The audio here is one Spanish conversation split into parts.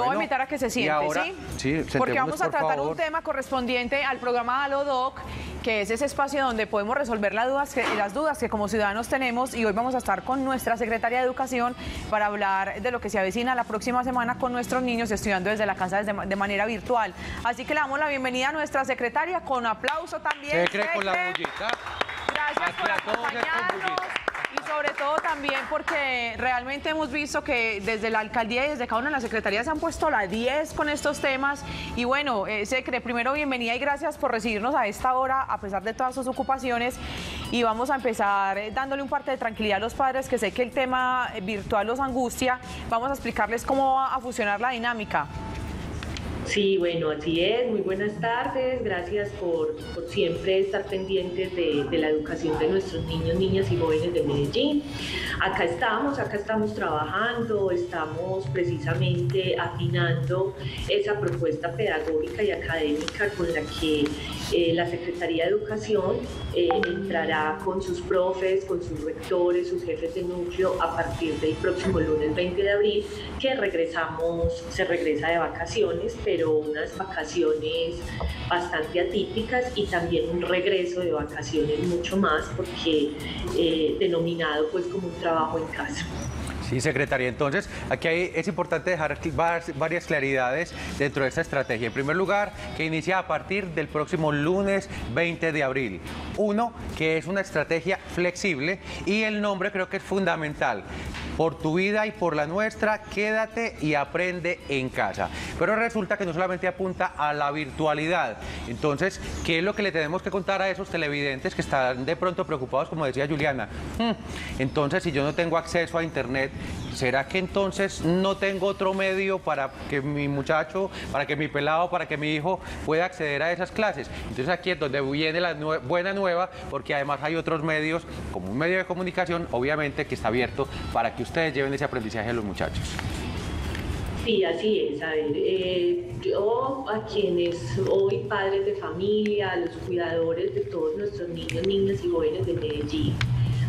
Lo voy a invitar a que se siente, ahora, ¿sí? Sí, porque vamos a tratar un tema correspondiente al programa Alodoc, que es ese espacio donde podemos resolver las dudas que como ciudadanos tenemos, y hoy vamos a estar con nuestra secretaria de Educación para hablar de lo que se avecina la próxima semana con nuestros niños estudiando desde la casa de manera virtual. Así que le damos la bienvenida a nuestra secretaria, con aplauso también. Secre, con la bullita. Gracias por acompañarnos. Y sobre todo también porque realmente hemos visto que desde la alcaldía y desde cada una de las secretarías se han puesto la 10 con estos temas. Y bueno, Secre, primero bienvenida y gracias por recibirnos a esta hora, a pesar de todas sus ocupaciones. Y vamos a empezar dándole un parte de tranquilidad a los padres, que sé que el tema virtual los angustia. Vamos a explicarles cómo va a funcionar la dinámica. Sí, bueno, así es. Muy buenas tardes. Gracias por siempre estar pendientes de la educación de nuestros niños, niñas y jóvenes de Medellín. Acá estamos trabajando, estamos precisamente afinando esa propuesta pedagógica y académica con la que la Secretaría de Educación entrará con sus profes, con sus rectores, sus jefes de núcleo a partir del próximo lunes 20 de abril, que se regresa de vacaciones, pero unas vacaciones bastante atípicas y también un regreso de vacaciones mucho más, porque denominado pues como un trabajo en casa. Sí, secretaria, entonces aquí es importante dejar varias claridades dentro de esta estrategia. En primer lugar, que inicia a partir del próximo lunes 20 de abril. Uno, que es una estrategia flexible, y el nombre creo que es fundamental. Por tu vida y por la nuestra, quédate y aprende en casa. Pero resulta que no solamente apunta a la virtualidad. Entonces, ¿qué es lo que le tenemos que contar a esos televidentes que están de pronto preocupados, como decía Juliana? Entonces, si yo no tengo acceso a internet, ¿será que entonces no tengo otro medio para que mi muchacho, para que mi pelado, para que mi hijo pueda acceder a esas clases? Entonces aquí es donde viene la buena nueva, porque además hay otros medios, como un medio de comunicación, obviamente, que está abierto para que ustedes lleven ese aprendizaje a los muchachos. Sí, así es. A ver, yo a quienes hoy padres de familia, a los cuidadores de todos nuestros niños, niñas y jóvenes de Medellín,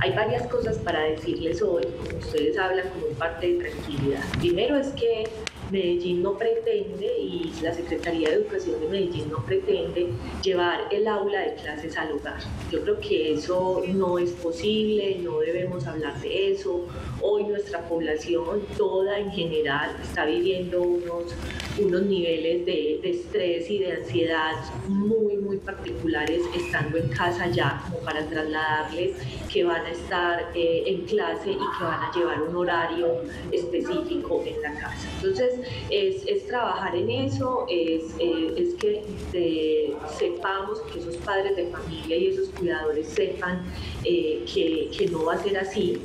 hay varias cosas para decirles hoy, como ustedes hablan, como un parte de tranquilidad. Primero es que Medellín no pretende, y la Secretaría de Educación de Medellín no pretende, llevar el aula de clases al hogar. Yo creo que eso no es posible, no debemos hablar de eso. Hoy nuestra población toda en general está viviendo unos niveles de estrés y de ansiedad muy, muy particulares, estando en casa ya, como para trasladarles que van a estar en clase y que van a llevar un horario específico en la casa. Entonces, es trabajar en eso, es que sepamos, que esos padres de familia y esos cuidadores sepan que no va a ser así,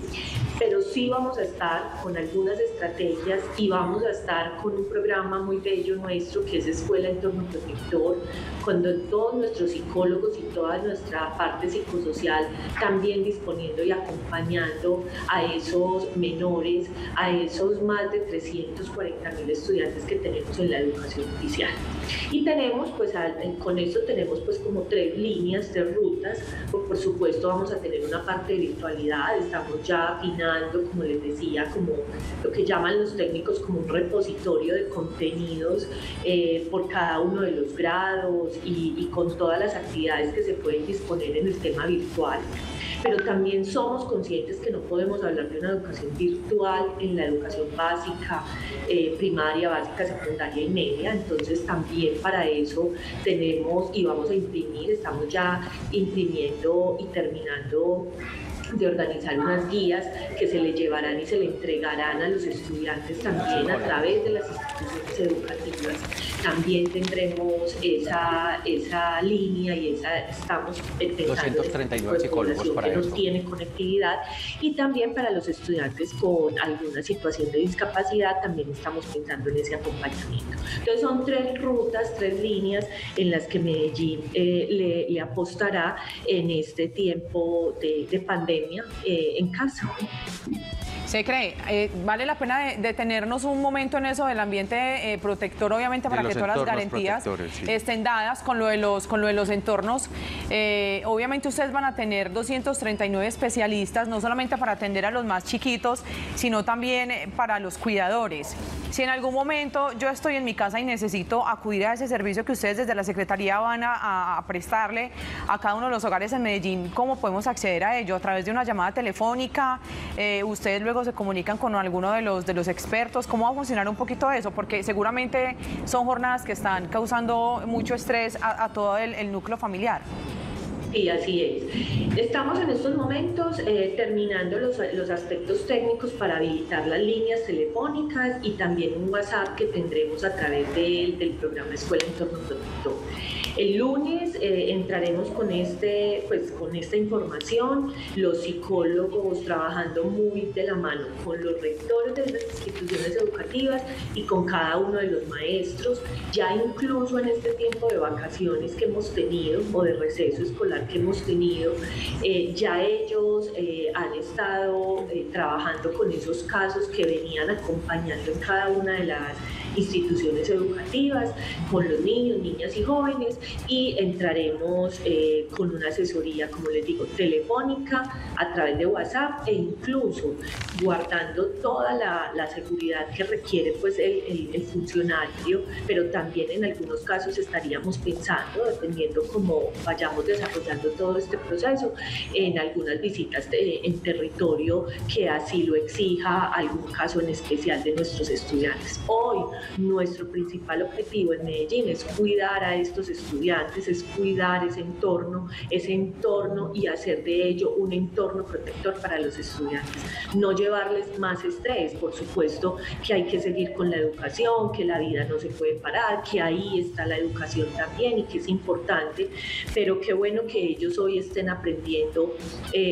pero sí vamos a estar con algunas estrategias y vamos a estar con un programa muy bello nuestro, que es Escuela Entorno Protector, cuando todos nuestros psicólogos y toda nuestra parte psicosocial también disponiendo y acompañando a esos menores, a esos más de 340.000 estudiantes que tenemos en la educación oficial. Y tenemos, pues, con esto tenemos pues como tres líneas, tres rutas. Por supuesto vamos a tener una parte de virtualidad, estamos ya afinando, como les decía, como lo que llaman los técnicos como un repositorio de contenidos por cada uno de los grados y con todas las actividades que se pueden disponer en el tema virtual. Pero también somos conscientes que no podemos hablar de una educación virtual en la educación básica, primaria, básica, secundaria y media. Entonces también para eso tenemos y vamos a imprimir, estamos ya imprimiendo y terminando de organizar unas guías que se le llevarán y se le entregarán a los estudiantes también a través de las instituciones educativas. También tendremos esa línea y estamos pensando 239 psicólogos para que no tiene conectividad, y también para los estudiantes con alguna situación de discapacidad también estamos pensando en ese acompañamiento. Entonces son tres rutas, tres líneas en las que Medellín le apostará en este tiempo de pandemia en casa. Se cree. Vale la pena detenernos un momento en eso del ambiente protector, obviamente, para que todas las garantías estén dadas con lo de los, entornos. Obviamente ustedes van a tener 239 especialistas, no solamente para atender a los más chiquitos, sino también para los cuidadores. Si en algún momento yo estoy en mi casa y necesito acudir a ese servicio que ustedes desde la Secretaría van a prestarle a cada uno de los hogares en Medellín, ¿cómo podemos acceder a ello? A través de una llamada telefónica, ustedes luego se comunican con alguno de los, expertos. ¿Cómo va a funcionar un poquito eso? Porque seguramente son jornadas que están causando mucho estrés a todo el, núcleo familiar. Sí, así es. Estamos en estos momentos terminando los, aspectos técnicos para habilitar las líneas telefónicas y también un WhatsApp que tendremos a través del, programa Escuela Entorno Protector. El lunes entraremos con, con esta información, los psicólogos trabajando muy de la mano con los rectores de las instituciones educativas y con cada uno de los maestros, ya incluso en este tiempo de vacaciones que hemos tenido o de receso escolar que hemos tenido, ya ellos han estado trabajando con esos casos que venían acompañando en cada una de las instituciones educativas, con los niños, niñas y jóvenes, y entraremos con una asesoría, como les digo, telefónica, a través de WhatsApp e incluso guardando toda la, seguridad que requiere pues, el funcionario, pero también en algunos casos estaríamos pensando, dependiendo cómo vayamos desarrollando todo este proceso, en algunas visitas en territorio que así lo exija algún caso en especial de nuestros estudiantes. Hoy, nuestro principal objetivo en Medellín es cuidar a estos estudiantes, es cuidar ese entorno y hacer de ello un entorno protector para los estudiantes. No llevarles más estrés, por supuesto que hay que seguir con la educación, que la vida no se puede parar, que ahí está la educación también y que es importante, pero qué bueno que ellos hoy estén aprendiendo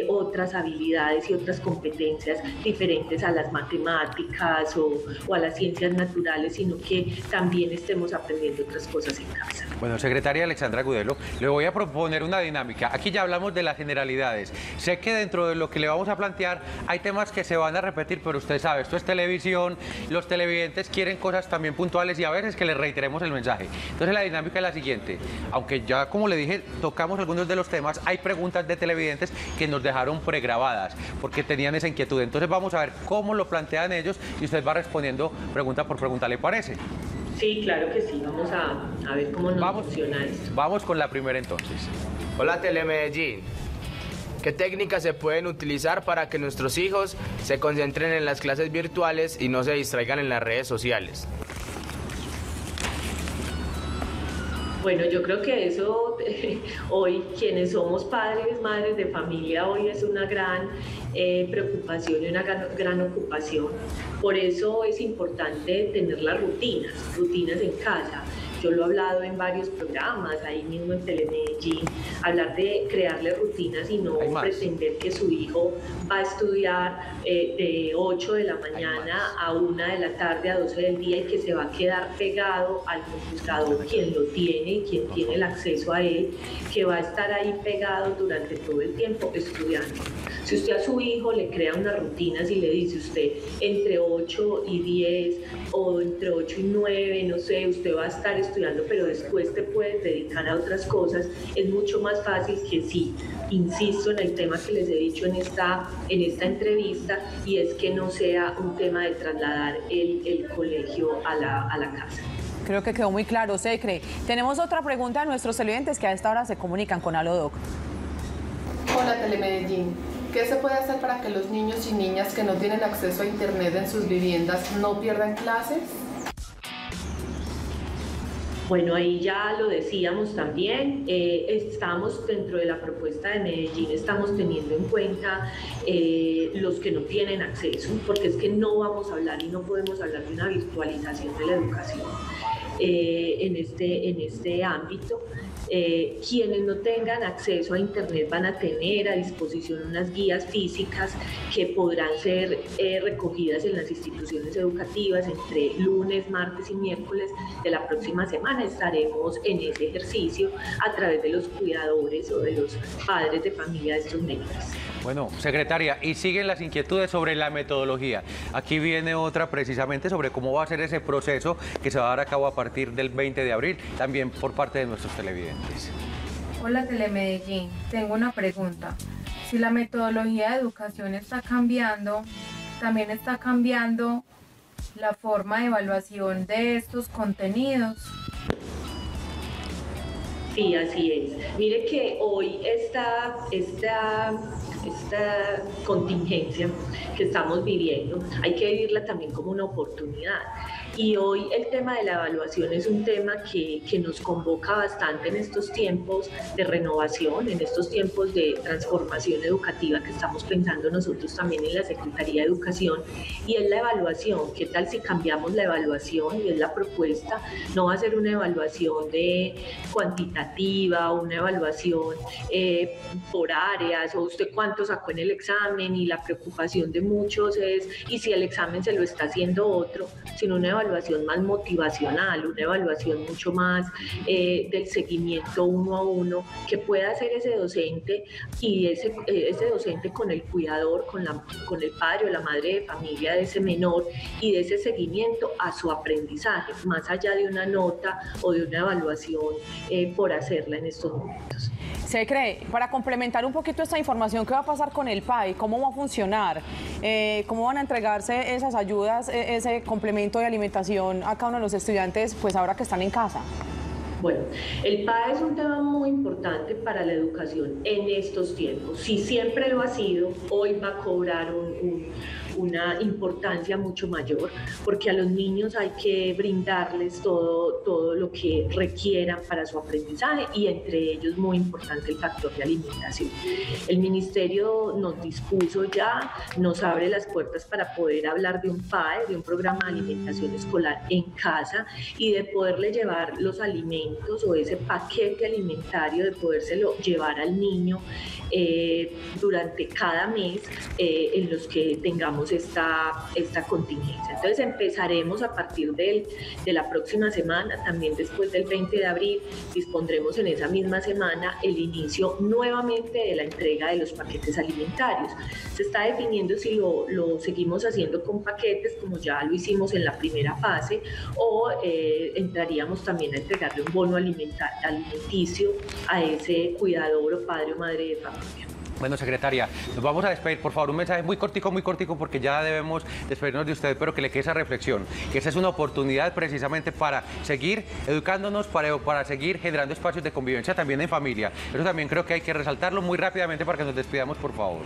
otras habilidades y otras competencias diferentes a las matemáticas o a las ciencias naturales, sino que también estemos aprendiendo otras cosas en casa. Bueno, secretaria Alexandra Gudelo, le voy a proponer una dinámica. Aquí ya hablamos de las generalidades. Sé que dentro de lo que le vamos a plantear hay temas que se van a repetir, pero usted sabe, esto es televisión, los televidentes quieren cosas también puntuales y a veces que les reiteremos el mensaje. Entonces la dinámica es la siguiente. Aunque ya, como le dije, tocamos algunos de los temas, hay preguntas de televidentes que nos dejaron pregrabadas porque tenían esa inquietud. Entonces vamos a ver cómo lo plantean ellos y usted va respondiendo pregunta por pregunta. ¿Le parece? Sí, claro que sí. Vamos a ver cómo nos funciona esto. Vamos con la primera entonces. Hola Telemedellín. ¿Qué técnicas se pueden utilizar para que nuestros hijos se concentren en las clases virtuales y no se distraigan en las redes sociales? Bueno, yo creo que eso hoy, quienes somos padres, madres de familia, hoy es una gran preocupación y una gran ocupación. Por eso es importante tener las rutinas en casa. Yo lo he hablado en varios programas, ahí mismo en Telemedellín, hablar de crearle rutinas y no pretender que su hijo va a estudiar de 8 de la mañana a 1 de la tarde, a 12 del día y que se va a quedar pegado al computador, quien lo tiene, quien tiene el acceso a él, que va a estar ahí pegado durante todo el tiempo estudiando. Si usted a su hijo le crea unas rutinas y le dice usted entre 8 y 10 o entre 8 y 9, no sé, usted va a estar estudiando, pero después te puedes dedicar a otras cosas, es mucho más fácil que sí. Insisto en el tema que les he dicho en esta entrevista y es que no sea un tema de trasladar el colegio a la casa. Creo que quedó muy claro, Secre. Tenemos otra pregunta de nuestros televidentes que a esta hora se comunican con Alodoc. Hola Telemedellín, ¿qué se puede hacer para que los niños y niñas que no tienen acceso a internet en sus viviendas no pierdan clases? Bueno, ahí ya lo decíamos también, estamos dentro de la propuesta de Medellín, estamos teniendo en cuenta los que no tienen acceso, porque es que no vamos a hablar y no podemos hablar de una virtualización de la educación en este ámbito. Quienes no tengan acceso a internet van a tener a disposición unas guías físicas que podrán ser recogidas en las instituciones educativas entre lunes, martes y miércoles de la próxima semana. Estaremos en ese ejercicio a través de los cuidadores o de los padres de familia de estos menores. Bueno, secretaria, y siguen las inquietudes sobre la metodología. Aquí viene otra precisamente sobre cómo va a ser ese proceso que se va a dar a cabo a partir del 20 de abril, también por parte de nuestros televidentes. Hola Telemedellín, tengo una pregunta. Si la metodología de educación está cambiando, también está cambiando la forma de evaluación de estos contenidos. Sí, así es. Mire que hoy esta contingencia que estamos viviendo, hay que vivirla también como una oportunidad. Y hoy el tema de la evaluación es un tema que nos convoca bastante en estos tiempos de renovación, en estos tiempos de transformación educativa que estamos pensando nosotros también en la Secretaría de Educación, y es la evaluación. ¿Qué tal si cambiamos la evaluación? Y es la propuesta, no va a ser una evaluación de cuantitativa, una evaluación por áreas, o usted cuánto sacó en el examen, y la preocupación de muchos es, y si el examen se lo está haciendo otro, sino una evaluación más motivacional, una evaluación mucho más del seguimiento uno a uno, que pueda hacer ese docente y ese docente con el cuidador, con el padre o la madre de familia de ese menor, y de ese seguimiento a su aprendizaje, más allá de una nota o de una evaluación por hacerla en estos momentos. Se cree, para complementar un poquito esta información, ¿qué va a pasar con el PAE? ¿Cómo va a funcionar? ¿Cómo van a entregarse esas ayudas, ese complemento de alimentación a cada uno de los estudiantes, pues ahora que están en casa? Bueno, el PAE es un tema muy importante para la educación en estos tiempos. Si siempre lo ha sido, hoy va a cobrar una importancia mucho mayor, porque a los niños hay que brindarles todo lo que requieran para su aprendizaje, y entre ellos muy importante el factor de alimentación. El Ministerio nos dispuso ya, nos abre las puertas para poder hablar de un PAE, de un programa de alimentación escolar en casa, y de poderle llevar los alimentos o ese paquete alimentario, de podérselo llevar al niño durante cada mes en los que tengamos esta contingencia. Entonces empezaremos a partir de la próxima semana, también después del 20 de abril, dispondremos en esa misma semana el inicio nuevamente de la entrega de los paquetes alimentarios. Se está definiendo si lo seguimos haciendo con paquetes, como ya lo hicimos en la primera fase, o entraríamos también a entregarle un bono alimenticio a ese cuidador o padre o madre de familia. Bueno, secretaria, nos vamos a despedir. Por favor, un mensaje muy cortico, porque ya debemos despedirnos de usted, pero que le quede esa reflexión, que esa es una oportunidad precisamente para seguir educándonos, para seguir generando espacios de convivencia también en familia. Eso también creo que hay que resaltarlo muy rápidamente para que nos despidamos, por favor.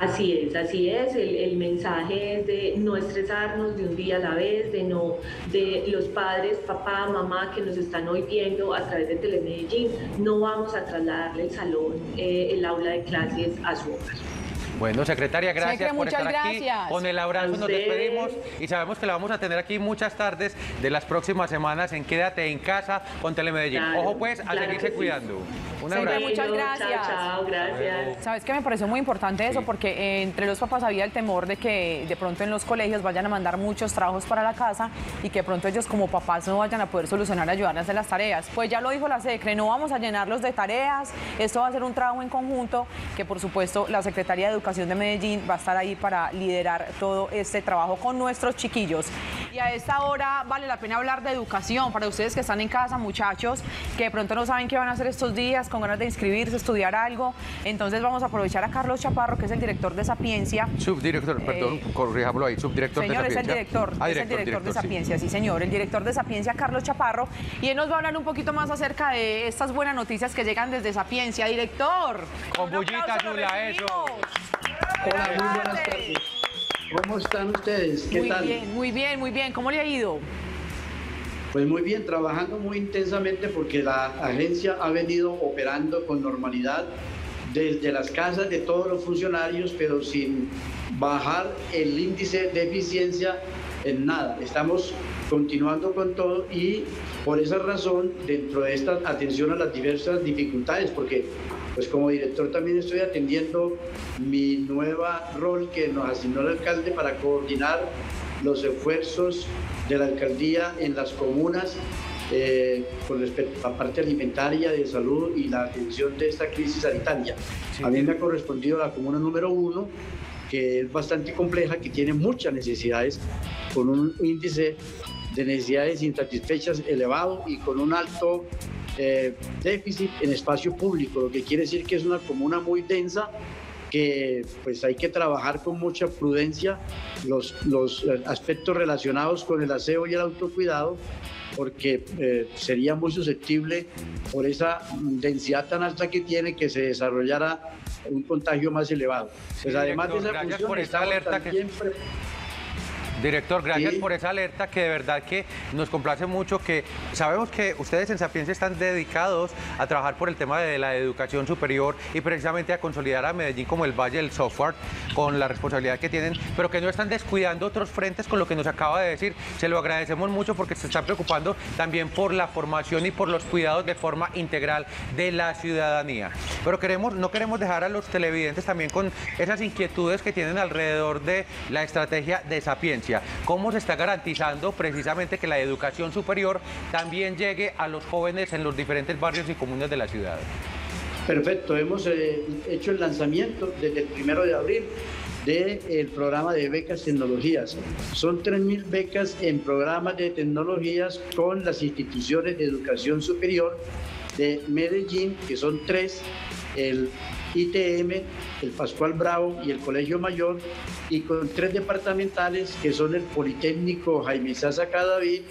Así es, el mensaje es de no estresarnos de un día a la vez, de los padres, papá, mamá que nos están hoy viendo a través de Telemedellín, no vamos a trasladarle el salón, el aula de clases a su hogar. Bueno, secretaria, gracias por estar aquí. Con el abrazo nos despedimos, y sabemos que la vamos a tener aquí muchas tardes de las próximas semanas en Quédate en Casa con Telemedellín. Claro, ojo pues a seguirse cuidando. Un abrazo. Muchas gracias. Chao, gracias. ¿Sabes qué? Me pareció muy importante eso, porque entre los papás había el temor de que de pronto en los colegios vayan a mandar muchos trabajos para la casa y que de pronto ellos como papás no vayan a poder solucionar, ayudarnos en las tareas. Pues ya lo dijo la SECRE, no vamos a llenarlos de tareas, esto va a ser un trabajo en conjunto, que por supuesto la Secretaría de Educación de Medellín va a estar ahí para liderar todo este trabajo con nuestros chiquillos. Y a esta hora vale la pena hablar de educación para ustedes que están en casa, muchachos, que de pronto no saben qué van a hacer estos días, con ganas de inscribirse, estudiar algo. Entonces vamos a aprovechar a Carlos Chaparro, que es el director de Sapiencia. Subdirector, perdón, corrijámoslo ahí, subdirector de Sapiencia. Señor, es el director de Sapiencia, sí señor, el director de Sapiencia, Carlos Chaparro, y él nos va a hablar un poquito más acerca de estas buenas noticias que llegan desde Sapiencia. Director, con bullita chula, eso. Hola, muy buenas tardes. ¿Cómo están ustedes? ¿Qué tal? Muy bien. ¿Cómo le ha ido? Pues muy bien, trabajando muy intensamente, porque la agencia ha venido operando con normalidad desde las casas de todos los funcionarios, pero sin bajar el índice de eficiencia en nada. Estamos continuando con todo, y por esa razón, dentro de esta atención a las diversas dificultades, porque pues como director también estoy atendiendo mi nueva rol que nos asignó el alcalde para coordinar los esfuerzos de la alcaldía en las comunas con respecto a la parte alimentaria, de salud y la atención de esta crisis sanitaria. Sí. A mí me ha correspondido la comuna número 1, que es bastante compleja, que tiene muchas necesidades, con un índice de necesidades insatisfechas elevado y con un alto déficit en espacio público, lo que quiere decir que es una comuna muy densa, que pues hay que trabajar con mucha prudencia los aspectos relacionados con el aseo y el autocuidado, porque sería muy susceptible, por esa densidad tan alta que tiene, que se desarrollara un contagio más elevado. Pues sí, además director, de esa gracias función, por esta alerta que... Director, gracias por esa alerta, que de verdad que nos complace mucho, que sabemos que ustedes en Sapiencia están dedicados a trabajar por el tema de la educación superior y precisamente a consolidar a Medellín como el Valle del Software, con la responsabilidad que tienen, pero que no están descuidando otros frentes con lo que nos acaba de decir. Se lo agradecemos mucho porque se están preocupando también por la formación y por los cuidados de forma integral de la ciudadanía. Pero no queremos dejar a los televidentes también con esas inquietudes que tienen alrededor de la estrategia de Sapiencia. ¿Cómo se está garantizando precisamente que la educación superior también llegue a los jóvenes en los diferentes barrios y comunas de la ciudad? Perfecto, hemos hecho el lanzamiento desde el 1 de abril del programa de becas tecnologías. Son 3.000 becas en programas de tecnologías con las instituciones de educación superior de Medellín, que son 3, el ITM, el Pascual Bravo y el Colegio Mayor, y con 3 departamentales que son el Politécnico Jaime Saza Cadavid,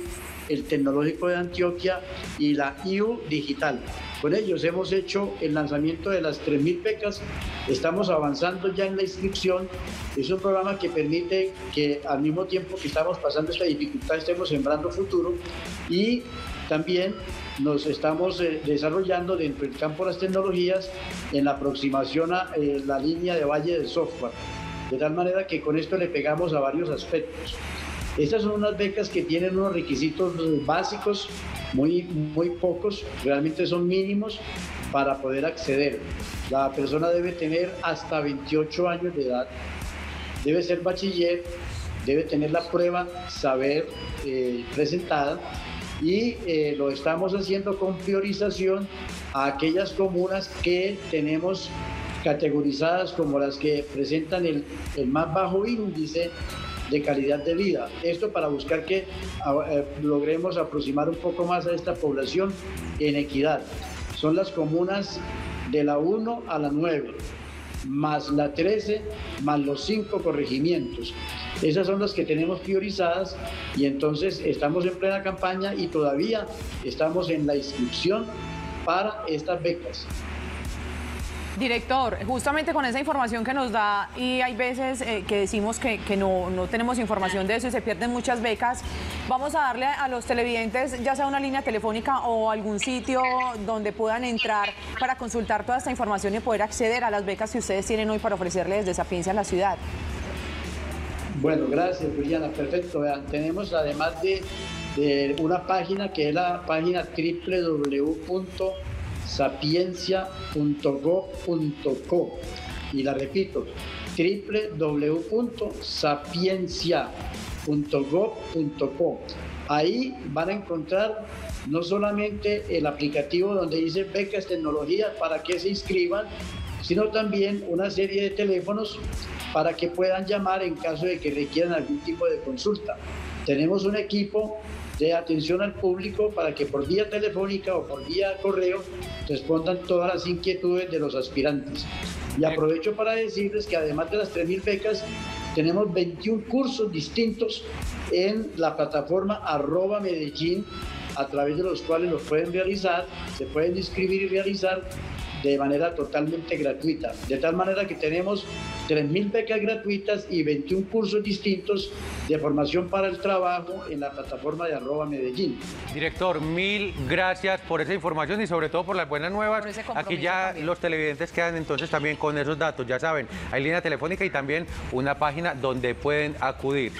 el Tecnológico de Antioquia y la IU Digital. Con ellos hemos hecho el lanzamiento de las 3.000 becas, estamos avanzando ya en la inscripción. Es un programa que permite que al mismo tiempo que estamos pasando esta dificultad estemos sembrando futuro, y también nos estamos desarrollando dentro del campo de las tecnologías en la aproximación a la línea de Valle del Software, de tal manera que con esto le pegamos a varios aspectos. Estas son unas becas que tienen unos requisitos básicos, muy pocos, realmente son mínimos para poder acceder. La persona debe tener hasta 28 años de edad, debe ser bachiller, debe tener la prueba saber presentada, y lo estamos haciendo con priorización a aquellas comunas que tenemos categorizadas como las que presentan el más bajo índice de calidad de vida. Esto para buscar que logremos aproximar un poco más a esta población en equidad. Son las comunas de la 1 a la 9, más la 13, más los 5 corregimientos. Esas son las que tenemos priorizadas, y entonces estamos en plena campaña y todavía estamos en la inscripción para estas becas. Director, justamente con esa información que nos da, y hay veces que decimos que no tenemos información de eso y se pierden muchas becas, vamos a darle a los televidentes ya sea una línea telefónica o algún sitio donde puedan entrar para consultar toda esta información y poder acceder a las becas que ustedes tienen hoy para ofrecerles desde Sapiencia a la ciudad. Bueno, gracias, Juliana. Perfecto. Vean, tenemos además de una página que es la página www.sapiencia.go.co, y la repito, www.sapiencia.go.co. Ahí van a encontrar no solamente el aplicativo donde dice becas tecnologías para que se inscriban, sino también una serie de teléfonos para que puedan llamar en caso de que requieran algún tipo de consulta. Tenemos un equipo de atención al público para que por vía telefónica o por vía correo respondan todas las inquietudes de los aspirantes. Y aprovecho para decirles que además de las 3.000 becas, tenemos 21 cursos distintos en la plataforma Arroba Medellín, a través de los cuales los pueden realizar, se pueden inscribir y realizar de manera totalmente gratuita. De tal manera que tenemos 3.000 becas gratuitas y 21 cursos distintos de formación para el trabajo en la plataforma de Arroba Medellín. Director, mil gracias por esa información y sobre todo por las buenas nuevas. Aquí ya también los televidentes quedan entonces también con esos datos. Ya saben, hay línea telefónica y también una página donde pueden acudir.